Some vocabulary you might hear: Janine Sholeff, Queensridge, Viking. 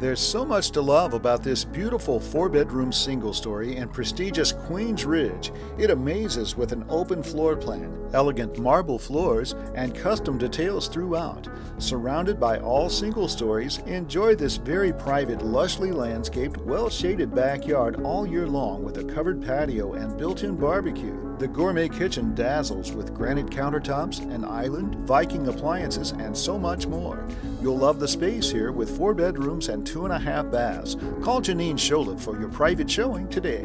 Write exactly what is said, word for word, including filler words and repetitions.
There's so much to love about this beautiful four-bedroom single-story and prestigious Queensridge. It amazes with an open floor plan, elegant marble floors, and custom details throughout. Surrounded by all single stories, enjoy this very private, lushly landscaped, well-shaded backyard all year long with a covered patio and built-in barbecue. The gourmet kitchen dazzles with granite countertops, an island, Viking appliances, and so much more. You'll love the space here with four bedrooms and two and a half baths. Call Janine Sholeff for your private showing today.